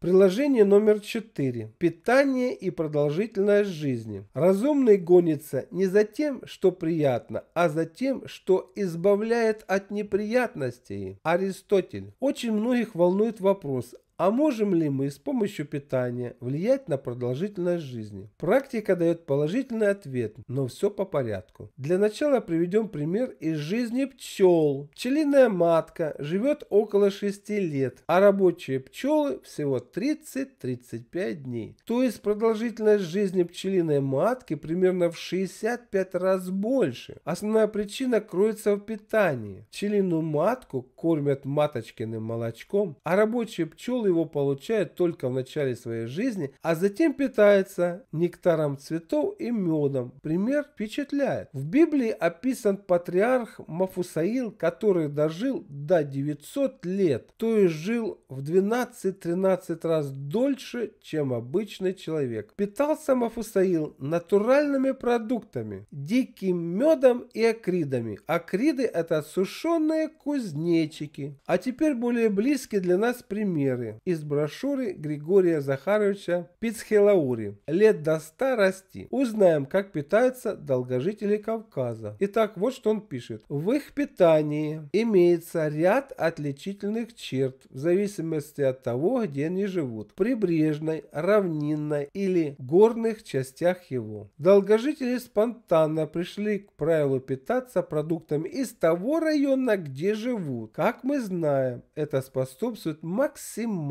Приложение номер 4. Питание и продолжительность жизни. Разумный гонится не за тем, что приятно, а за тем, что избавляет от неприятностей. Аристотель. Очень многих волнует вопрос, а можем ли мы с помощью питания влиять на продолжительность жизни? Практика дает положительный ответ, но все по порядку. Для начала приведем пример из жизни пчел. Пчелиная матка живет около 6 лет, а рабочие пчелы всего 30-35 дней. То есть продолжительность жизни пчелиной матки примерно в 65 раз больше. Основная причина кроется в питании. Пчелиную матку кормят маточкиным молочком, а рабочие пчелы его получают только в начале своей жизни, а затем питаются нектаром цветов и медом. Пример впечатляет. В Библии описан патриарх Мафусаил, который дожил до 900 лет, то есть жил в 12-13 раз дольше, чем обычный человек. Питался Мафусаил натуральными продуктами, диким медом и акридами. Акриды – это сушеные кузнечики. А теперь более близкий для нас примеры из брошюры Григория Захаровича Пицхелаури «Лет до 100 расти». Узнаем, как питаются долгожители Кавказа. Итак, вот что он пишет. В их питании имеется ряд отличительных черт в зависимости от того, где они живут. В прибрежной, равнинной или горных частях его. Долгожители спонтанно пришли к правилу питаться продуктами из того района, где живут. Как мы знаем, это способствует максимальному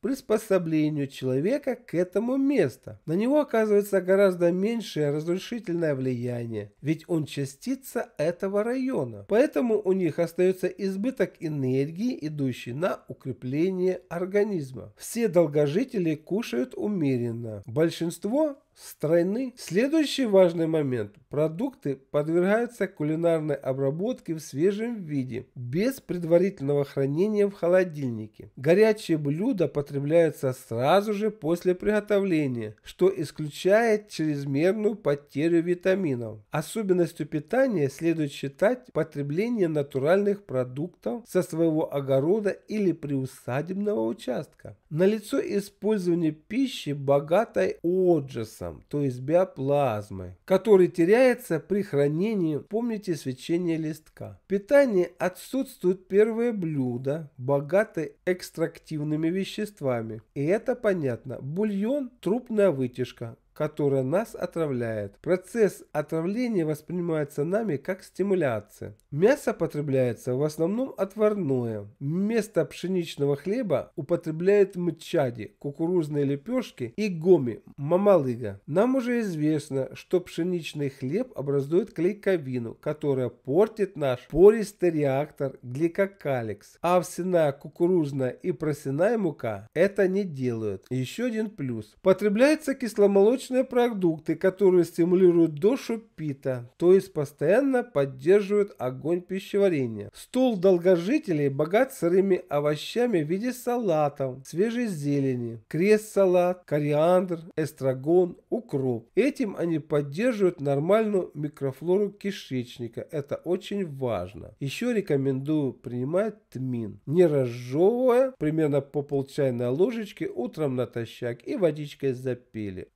приспособлению человека к этому месту. На него оказывается гораздо меньшее разрушительное влияние, ведь он частица этого района. Поэтому у них остается избыток энергии, идущий на укрепление организма. Все долгожители кушают умеренно. Большинство стройны. Следующий важный момент. Продукты подвергаются кулинарной обработке в свежем виде, без предварительного хранения в холодильнике. Горячие блюда потребляются сразу же после приготовления, что исключает чрезмерную потерю витаминов. Особенностью питания следует считать потребление натуральных продуктов со своего огорода или приусадебного участка. Налицо использование пищи, богатой отжасом, то есть биоплазмы, который теряется при хранении, помните, свечение листка. В питании отсутствуют первые блюда, богатые экстрактивными веществами. И это понятно. Бульон, трупная вытяжка, которая нас отравляет. Процесс отравления воспринимается нами как стимуляция. Мясо потребляется в основном отварное. Вместо пшеничного хлеба употребляют мчади, кукурузные лепешки и гоми, мамалыга. Нам уже известно, что пшеничный хлеб образует клейковину, которая портит наш пористый реактор гликокаликс. А овсяная, кукурузная и просяная мука это не делают. Еще один плюс. Потребляется кисломолочный продукты, которые стимулируют душу пита, то есть постоянно поддерживают огонь пищеварения. Стол долгожителей богат сырыми овощами в виде салатов, свежей зелени, крест-салат, кориандр, эстрагон, укроп. Этим они поддерживают нормальную микрофлору кишечника. Это очень важно. Еще рекомендую принимать тмин, не разжевывая, примерно по полчайной ложечки утром натощак и водичкой запили.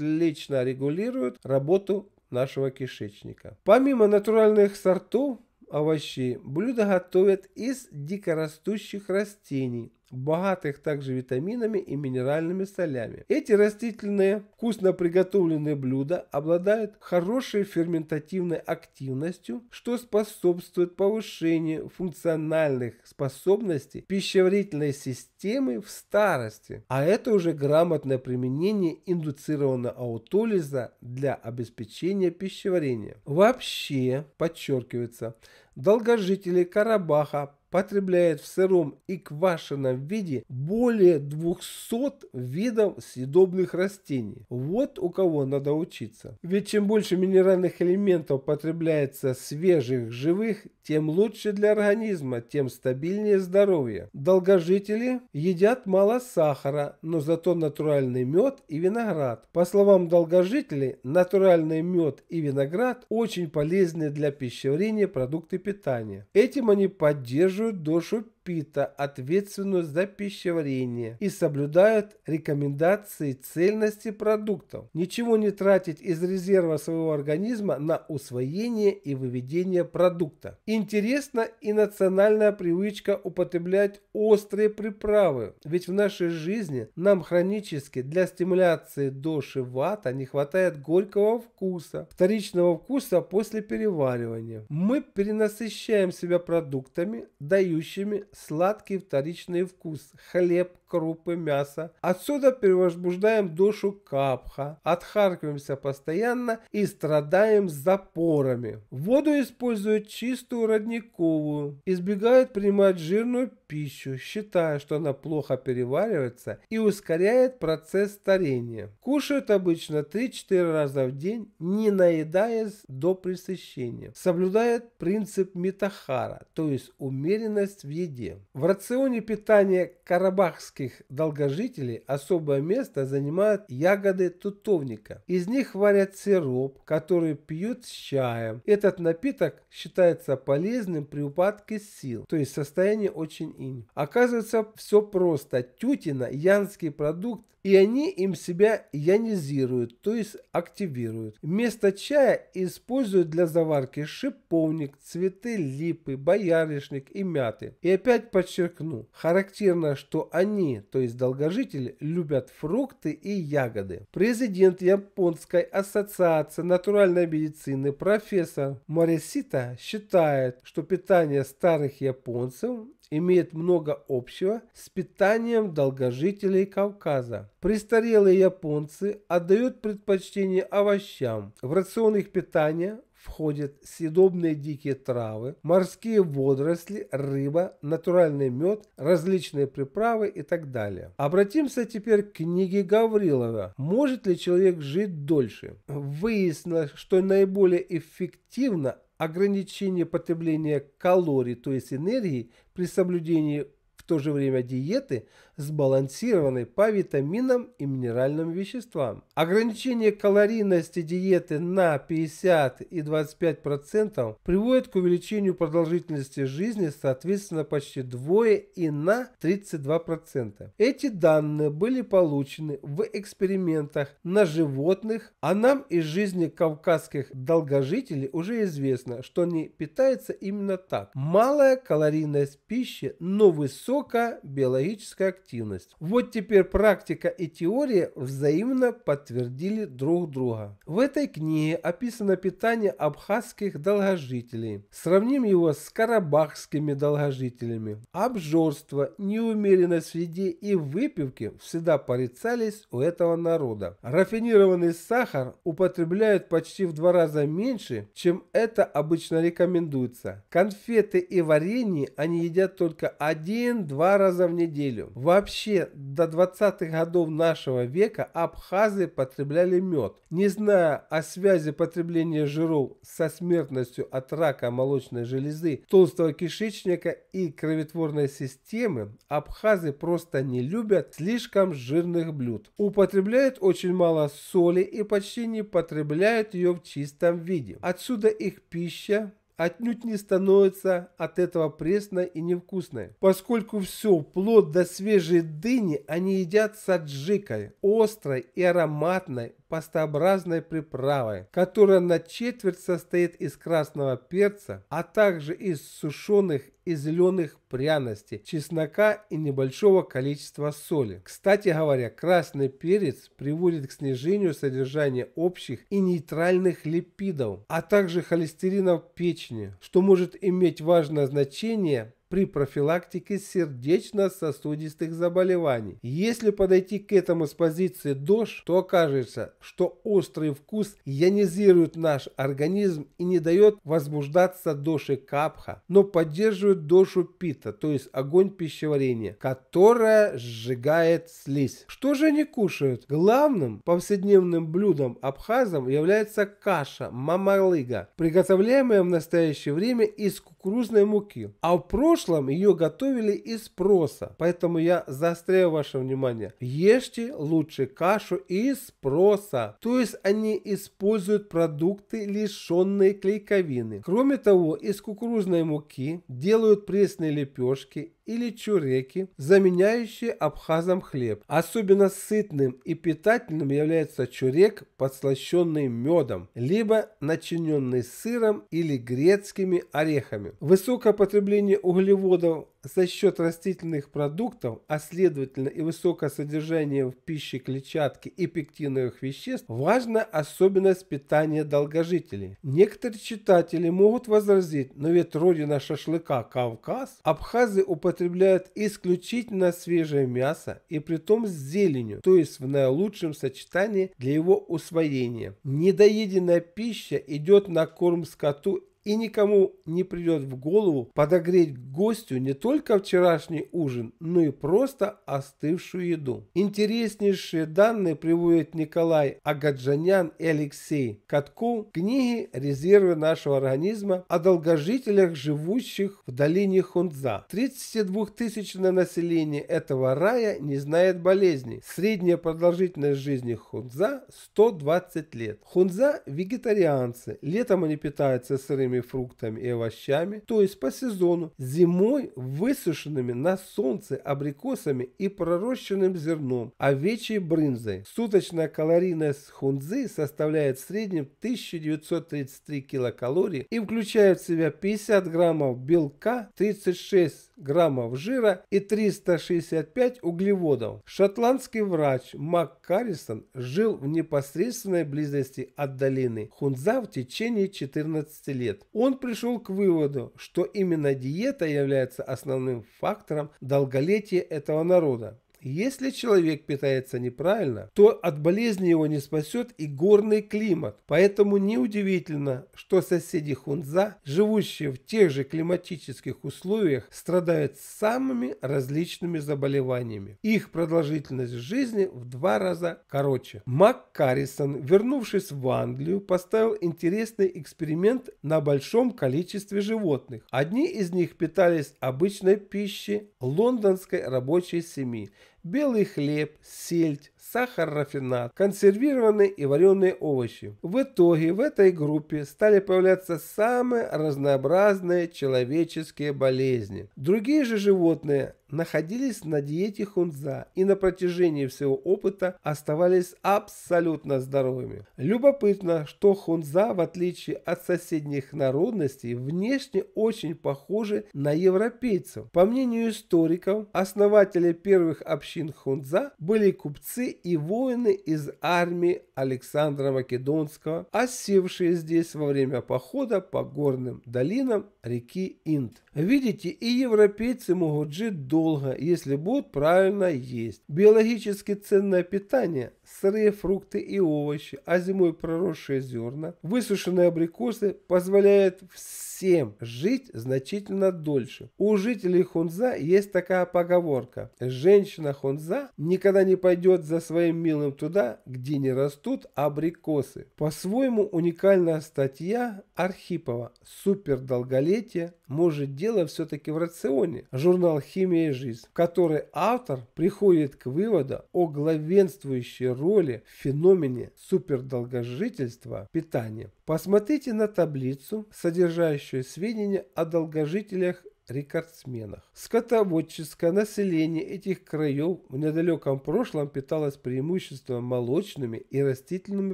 Отлично регулирует работу нашего кишечника. Помимо натуральных сортов овощей, блюда готовят из дикорастущих растений, богатых также витаминами и минеральными солями. Эти растительные, вкусно приготовленные блюда обладают хорошей ферментативной активностью, что способствует повышению функциональных способностей пищеварительной системы в старости. А это уже грамотное применение индуцированного аутолиза для обеспечения пищеварения. Вообще, подчеркивается, долгожители Карабаха потребляет в сыром и квашеном виде более 200 видов съедобных растений. Вот у кого надо учиться. Ведь чем больше минеральных элементов потребляется свежих, живых, тем лучше для организма, тем стабильнее здоровье. Долгожители едят мало сахара, но зато натуральный мед и виноград. По словам долгожителей, натуральный мед и виноград очень полезны для пищеварения продукты питания. Этим они поддерживают душу пита, ответственную за пищеварение, и соблюдают рекомендации цельности продуктов. Ничего не тратить из резерва своего организма на усвоение и выведение продукта. Интересна и национальная привычка употреблять острые приправы, ведь в нашей жизни нам хронически для стимуляции доши вата не хватает горького вкуса, вторичного вкуса после переваривания. Мы перенасыщаем себя продуктами, дающими сладкий вторичный вкус – хлеб, крупы, мясо. Отсюда перевозбуждаем душу капха, отхаркиваемся постоянно и страдаем запорами. Воду используют чистую родниковую, избегают принимать жирную пищу, считая, что она плохо переваривается и ускоряет процесс старения. Кушают обычно 3-4 раза в день, не наедаясь до пресыщения. Соблюдает принцип митохара, то есть умеренность в еде. В рационе питания карабахских долгожителей особое место занимают ягоды тутовника. Из них варят сироп, который пьют с чаем. Этот напиток считается полезным при упадке сил, то есть состояние очень инь. Оказывается, все просто. Тютина, янский продукт, и они им себя ионизируют, то есть активируют. Вместо чая используют для заварки шиповник, цветы липы, боярышник и мяты. И опять подчеркну, характерно, что они, то есть долгожители, любят фрукты и ягоды. Президент Японской ассоциации натуральной медицины профессор Морисита считает, что питание старых японцев имеет много общего с питанием долгожителей Кавказа. Престарелые японцы отдают предпочтение овощам. В рацион их питания входят съедобные дикие травы, морские водоросли, рыба, натуральный мед, различные приправы и так далее. Обратимся теперь к книге Гаврилова «Может ли человек жить дольше?». Выяснилось, что наиболее эффективно ограничение потребления калорий, то есть энергии, при соблюдении в то же время диеты, сбалансированной по витаминам и минеральным веществам. Ограничение калорийности диеты на 50 и 25% приводит к увеличению продолжительности жизни, соответственно, почти вдвое и на 32%. Эти данные были получены в экспериментах на животных, а нам из жизни кавказских долгожителей уже известно, что они питаются именно так. Малая калорийность пищи, но высокая биологическая активность. Вот теперь практика и теория взаимно подтвердили друг друга. В этой книге описано питание абхазских долгожителей. Сравним его с карабахскими долгожителями. Обжорство, неумеренность в еде и выпивке всегда порицались у этого народа. Рафинированный сахар употребляют почти в 2 раза меньше, чем это обычно рекомендуется. Конфеты и варенье они едят только 1-2 раза в неделю. Вообще, до 20-х годов нашего века абхазы потребляли мед. Не зная о связи потребления жиров со смертностью от рака молочной железы, толстого кишечника и кровотворной системы, абхазы просто не любят слишком жирных блюд. Употребляют очень мало соли и почти не потребляют ее в чистом виде. Отсюда их пища отнюдь не становится от этого пресной и невкусной. Поскольку все, вплоть до свежей дыни, они едят с аджикой, острой и ароматной пастообразной приправой, которая на четверть состоит из красного перца, а также из сушеных и зеленых пряностей, чеснока и небольшого количества соли. Кстати говоря, красный перец приводит к снижению содержания общих и нейтральных липидов, а также холестерина в печени, что может иметь важное значение при профилактике сердечно-сосудистых заболеваний. Если подойти к этому с позиции ДОЖ, то окажется, что острый вкус ионизирует наш организм и не дает возбуждаться доши капха, но поддерживает дошу пита, то есть огонь пищеварения, которая сжигает слизь. Что же они кушают? Главным повседневным блюдом абхазам является каша мамалыга, приготовляемая в настоящее время из кукурузной муки, а в прошлом ее готовили из проса, поэтому я заостряю ваше внимание. Ешьте лучше кашу из проса, то есть они используют продукты, лишенные клейковины. Кроме того, из кукурузной муки делают пресные лепешки или чуреки, заменяющие абхазам хлеб. Особенно сытным и питательным является чурек, подслащенный медом, либо начиненный сыром или грецкими орехами. Высокое потребление углеводов за счет растительных продуктов, а следовательно и высокое содержание в пище клетчатки и пектиновых веществ, важна особенность питания долгожителей. Некоторые читатели могут возразить, но ведь родина шашлыка Кавказ, абхазы употребляют исключительно свежее мясо и притом с зеленью, то есть в наилучшем сочетании для его усвоения. Недоеденная пища идет на корм скоту, и никому не придет в голову подогреть гостю не только вчерашний ужин, но и просто остывшую еду. Интереснейшие данные приводят Николай Агаджанян и Алексей Катку в книге «Резервы нашего организма» о долгожителях, живущих в долине Хунза. 32-тысячное население этого рая не знает болезней. Средняя продолжительность жизни Хунза 120 лет. Хунза – вегетарианцы. Летом они питаются сырыми фруктами и овощами, то есть по сезону, зимой высушенными на солнце абрикосами и пророщенным зерном, овечьей брынзой. Суточная калорийность хунзы составляет в среднем 1933 килокалории и включает в себя 50 граммов белка, 36 граммов жира и 365 углеводов. Шотландский врач Мак Каррисон жил в непосредственной близости от долины Хунза в течение 14 лет. Он пришел к выводу, что именно диета является основным фактором долголетия этого народа. Если человек питается неправильно, то от болезни его не спасет и горный климат. Поэтому неудивительно, что соседи Хунза, живущие в тех же климатических условиях, страдают самыми различными заболеваниями. Их продолжительность жизни в 2 раза короче. Мак Каррисон, вернувшись в Англию, поставил интересный эксперимент на большом количестве животных. Одни из них питались обычной пищей лондонской рабочей семьи. Белый хлеб, сельдь, сахар-рафинад, консервированные и вареные овощи. В итоге в этой группе стали появляться самые разнообразные человеческие болезни. Другие же животные находились на диете хунза и на протяжении всего опыта оставались абсолютно здоровыми. Любопытно, что хунза, в отличие от соседних народностей, внешне очень похожи на европейцев. По мнению историков, основатели первых общин хунза были купцы и воины из армии Александра Македонского, осевшие здесь во время похода по горным долинам реки Инд. Видите, и европейцы могут жить долго, если будут правильно есть. Биологически ценное питание, сырые фрукты и овощи, а зимой проросшие зерна, высушенные абрикосы позволяют всем жить значительно дольше. У жителей хунза есть такая поговорка: женщина хунза никогда не пойдет за своим милым туда, где не растут абрикосы. По-своему уникальная статья Архипова «Супердолголетие. Может, дело все-таки в рационе», журнал «Химия и жизнь», в которой автор приходит к выводу о главенствующей роли в феномене супердолгожительства питания. Посмотрите на таблицу, содержащую сведения о долгожителях рекордсменах. Скотоводческое население этих краев в недалеком прошлом питалось преимущественно молочными и растительными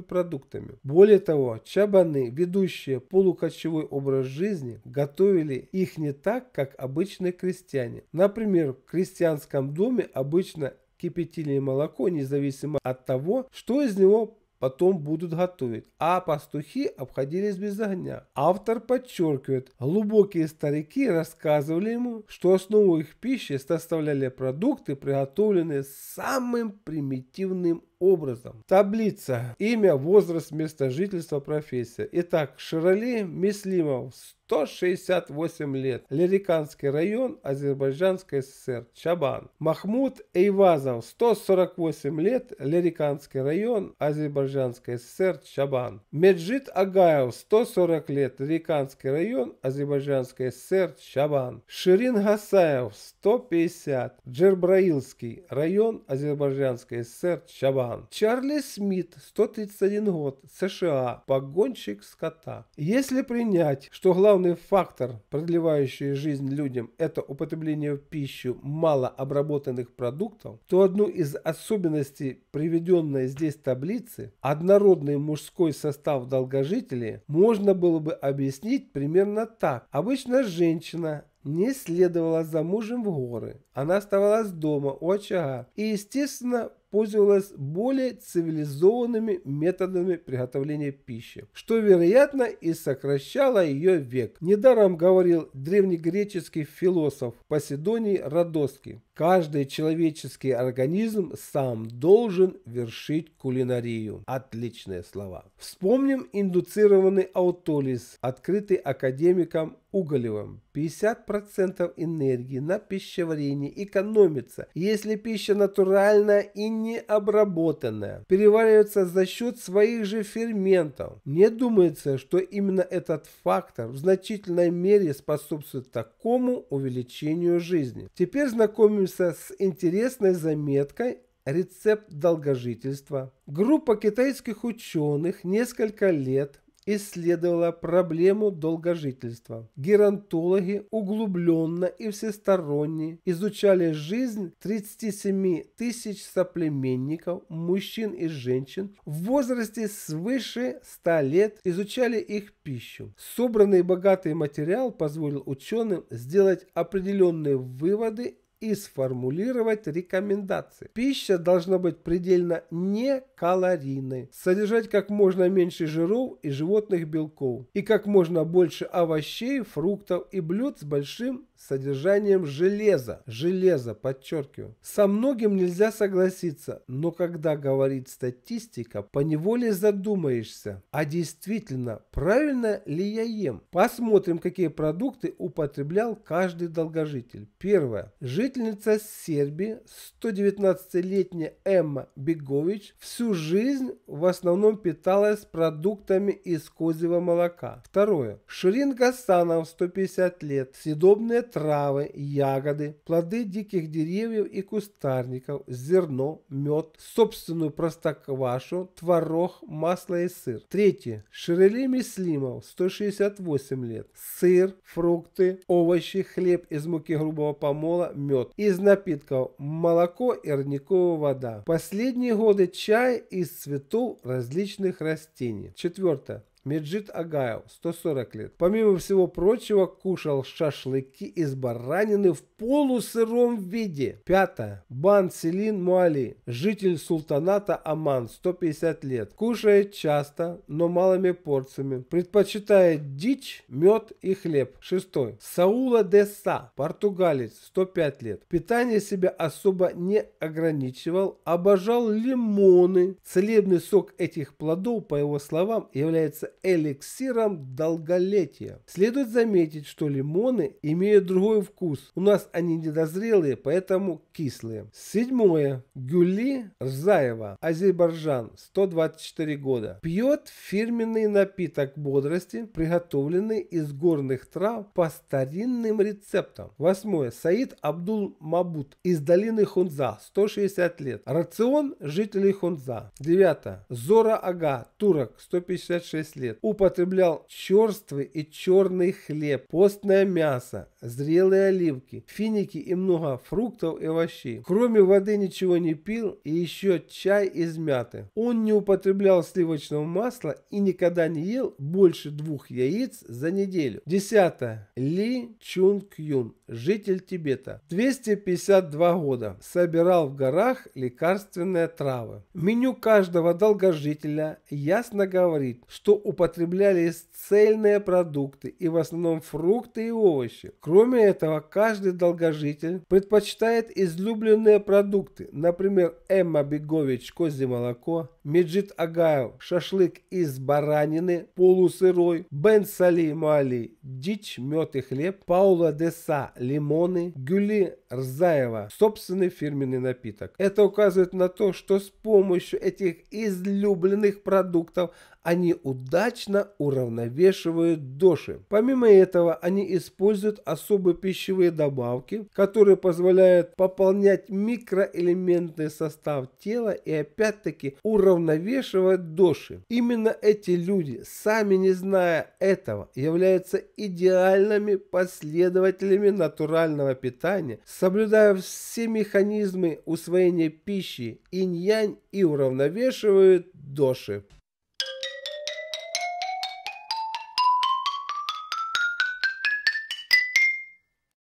продуктами. Более того, чабаны, ведущие полукочевой образ жизни, готовили их не так, как обычные крестьяне. Например, в крестьянском доме обычно кипятили молоко, независимо от того, что из него потом будут готовить, а пастухи обходились без огня. Автор подчеркивает, глубокие старики рассказывали ему, что основу их пищи составляли продукты, приготовленные самым примитивным образом. Таблица. Имя, возраст, место жительства, профессия. Итак, Ширали Муслимов, 168 лет, Лириканский район, Азербайджанской ССР, чабан. Махмуд Эйвазов, 148 лет, Лириканский район, Азербайджанской ССР, чабан. Меджит Агаев, 140 лет, Лириканский район, Азербайджанской ССР, чабан. Ширин Гасаев, 150, Джербраильский район, Азербайджанской ССР, чабан. Океан. Чарли Смит, 131 год, США, погонщик скота. Если принять, что главный фактор, продлевающий жизнь людям, это употребление в пищу малообработанных продуктов, то одну из особенностей приведенной здесь таблицы, однородный мужской состав долгожителей, можно было бы объяснить примерно так. Обычно женщина не следовала за мужем в горы, она оставалась дома у очага и, естественно, пользовалась более цивилизованными методами приготовления пищи, что, вероятно, и сокращало ее век. Недаром говорил древнегреческий философ Посидоний Родосский: каждый человеческий организм сам должен вершить кулинарию. Отличные слова. Вспомним индуцированный аутолиз, открытый академиком Уголевым. 50% энергии на пищеварение экономится, если пища натуральная и необработанная, переваривается за счет своих же ферментов. Мне думается, что именно этот фактор в значительной мере способствует такому увеличению жизни. Теперь знакомимся с интересной заметкой «Рецепт долгожительства». Группа китайских ученых несколько лет исследовала проблему долгожительства. Геронтологи углубленно и всесторонне изучали жизнь 37 тысяч соплеменников, мужчин и женщин в возрасте свыше 100 лет, изучали их пищу. Собранный богатый материал позволил ученым сделать определенные выводы и сформулировать рекомендации. Пища должна быть предельно некалорийной, содержать как можно меньше жиров и животных белков, и как можно больше овощей, фруктов и блюд с большим содержанием железа. Железо, подчеркиваю. Со многим нельзя согласиться, но когда говорит статистика, поневоле задумаешься, а действительно, правильно ли я ем? Посмотрим, какие продукты употреблял каждый долгожитель. Первое. Жительница Сербии, 119-летняя Эмма Бегович, всю жизнь в основном питалась продуктами из козьего молока. Второе. Ширин Гасаев, 150 лет, съедобные травы, ягоды, плоды диких деревьев и кустарников, зерно, мед, собственную простоквашу, творог, масло и сыр. Третье. Ширали Муслимов, 168 лет, сыр, фрукты, овощи, хлеб из муки грубого помола, мед. Из напитков молоко и родниковая вода. Последние годы чай из цветов различных растений. Четвертое. Меджит Агаев, 140 лет. Помимо всего прочего, кушал шашлыки из баранины в полусыром виде. Пятое. Бан Селин Муали, житель султаната Оман, 150 лет. Кушает часто, но малыми порциями. Предпочитает дичь, мед и хлеб. Шестой. Саула де Са, португалец, 105 лет. Питание себя особо не ограничивал. Обожал лимоны. Целебный сок этих плодов, по его словам, является эликсиром долголетия. Следует заметить, что лимоны имеют другой вкус. У нас они недозрелые, поэтому кислые. Седьмое. Гюли Рзаева, Азербайджан, 124 года. Пьет фирменный напиток бодрости, приготовленный из горных трав по старинным рецептам. Восьмое. Саид Абдул Мабуд, из долины Хунза, 160 лет. Рацион жителей Хунза. Девятое. Зора Ага, турок, 156 лет. Употреблял черствый и черный хлеб, постное мясо, зрелые оливки, финики и много фруктов и овощей. Кроме воды ничего не пил, и еще чай из мяты. Он не употреблял сливочного масла и никогда не ел больше 2 яиц за неделю. Десятое. Ли Чунг Юн, житель Тибета, 252 года. Собирал в горах лекарственные травы. Меню каждого долгожителя ясно говорит, что употреблялись цельные продукты и в основном фрукты и овощи. Кроме этого, каждый долгожитель предпочитает излюбленные продукты, например, Эмма Бегович — козье молоко, Меджит Агаев — шашлык из баранины полусырой, Бен Сали Мали — дичь, мед и хлеб, Паула де Са — лимоны, Гюли Рзаева — собственный фирменный напиток. Это указывает на то, что с помощью этих излюбленных продуктов они удачно уравновешивают доши. Помимо этого, они используют особые пищевые добавки, которые позволяют пополнять микроэлементный состав тела и опять-таки уравновешивать доши. Именно эти люди, сами не зная этого, являются идеальными последователями натурального питания, соблюдая все механизмы усвоения пищи инь-янь и уравновешивают доши.